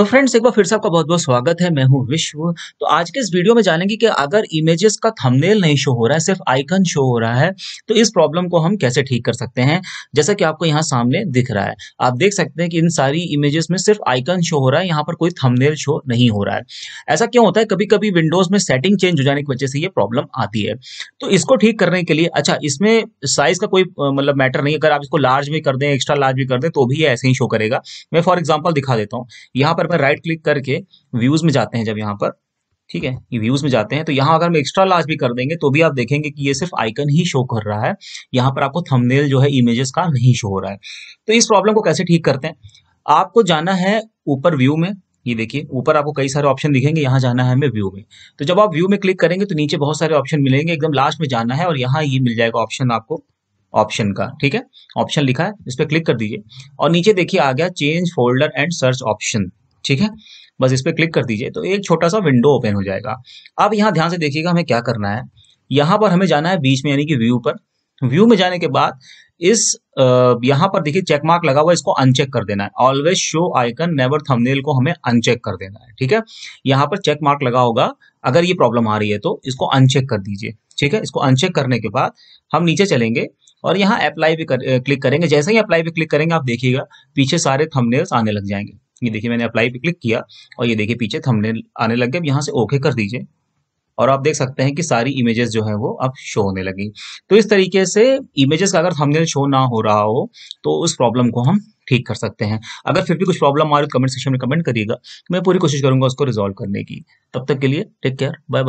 तो फ्रेंड्स एक बार फिर से आपका बहुत बहुत स्वागत है। मैं हूं विश्व। तो आज के इस वीडियो में जानेंगे कि अगर इमेजेस का थंबनेल नहीं शो हो रहा है, सिर्फ आइकन शो हो रहा है, तो इस प्रॉब्लम को हम कैसे ठीक कर सकते हैं। जैसा कि आपको यहाँ सामने दिख रहा है, आप देख सकते हैं कि इन सारी इमेजेस में सिर्फ आइकन शो हो रहा है, यहाँ पर कोई थंबनेल शो नहीं हो रहा है। ऐसा क्यों होता है? कभी कभी विंडोज में सेटिंग चेंज हो जाने की वजह से ये प्रॉब्लम आती है। तो इसको ठीक करने के लिए, अच्छा इसमें साइज का कोई मतलब मैटर नहीं, अगर आप इसको लार्ज भी कर दें, एक्स्ट्रा लार्ज भी कर दें तो भी ये ऐसे ही शो करेगा। मैं फॉर एग्जाम्पल दिखा देता हूँ। यहाँ पर मैं राइट क्लिक करके व्यूज में जाते हैं, जब यहाँ पर ठीक है ये व्यूज में जाते हैं तो यहाँ अगर हम एक्स्ट्रा लार्ज भी कर देंगे तो भी आप देखेंगे कि ये सिर्फ आइकन ही शो कर रहा है, यहाँ पर आपको थंबनेल जो है इमेजेस का नहीं शो हो रहा है। तो इस प्रॉब्लम को कैसे ठीक करते हैं, आपको जाना है ऊपर व्यू में। ये देखिए ऊपर आपको कई सारे ऑप्शन दिखेंगे, यहाँ जाना है हमें व्यू में। तो जब आप व्यू में क्लिक करेंगे तो नीचे बहुत सारे ऑप्शन मिलेंगे, एकदम लास्ट में जाना है और यहाँ ये मिल जाएगा ऑप्शन आपको, ऑप्शन का ठीक है, ऑप्शन लिखा है, इस पर क्लिक कर दीजिए और नीचे देखिए आ गया change folder and search option. ठीक है, बस इस पर क्लिक कर दीजिए तो एक छोटा सा विंडो ओपन हो जाएगा। अब यहाँ ध्यान से देखिएगा हमें क्या करना है। यहाँ पर हमें जाना है बीच में, यानी कि व्यू पर। व्यू में जाने के बाद इस यहाँ पर देखिए चेक मार्क लगा हुआ है, इसको अनचेक कर देना है। Always show icon never thumbnail को हमें अनचेक कर देना है। ठीक है, यहाँ पर चेक मार्क लगा होगा, अगर ये प्रॉब्लम आ रही है तो इसको अनचेक कर दीजिए। ठीक है, इसको अनचेक करने के बाद हम नीचे चलेंगे और यहाँ अप्लाई पे क्लिक करेंगे। जैसे ही अप्लाई पे क्लिक करेंगे आप देखिएगा पीछे सारे थंबनेल्स आने लग जाएंगे। ये देखिए मैंने अप्लाई पे क्लिक किया और ये देखिए पीछे थंबनेल आने लग गए। अब यहाँ से ओके कर दीजिए और आप देख सकते हैं कि सारी इमेजेस जो है वो अब शो होने लगी। तो इस तरीके से इमेजेस का अगर थंबनेल शो ना हो रहा हो तो उस प्रॉब्लम को हम ठीक कर सकते हैं। अगर फिर भी कुछ प्रॉब्लम आ रही है तो कमेंट सेक्शन में कमेंट करिएगा, मैं पूरी कोशिश करूंगा उसको रिजॉल्व करने की। तब तक के लिए टेक केयर, बाय बाय।